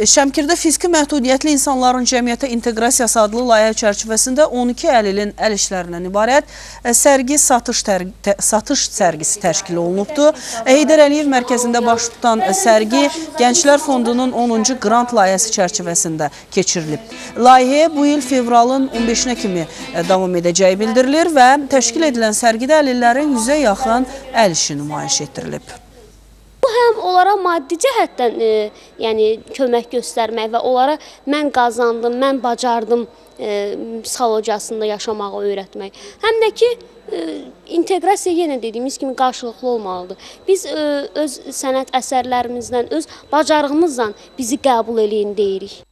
Şəmkirdə fiziki məhdudiyyətli insanların cəmiyyətə inteqrasiyası adlı layihə çərçivəsində 12 əl ilin əl işlərindən ibarət sərgi satış sərgisi təşkil olunubdu. Heydər Əliyev mərkəzində baş tutan sərgi Gənclər Fondunun 10-cu qrant layihəsi çərçivəsində keçirilib. Layihə bu il fevralın 15-nə kimi davam edəcəyi bildirilir və təşkil edilən sərgidə əl illərin 100-ə yaxın əl işi nümayiş etdirilib. Onlara maddi cəhətdən kömək göstərmək və onlara mən qazandım, mən bacardım salocasında yaşamağı öyrətmək. Həm də ki, inteqrasiya yenə dediyimiz kimi qarşılıqlı olmalıdır. Biz öz sənət əsərlərimizdən, öz bacarığımızdan bizi qəbul eləyin deyirik.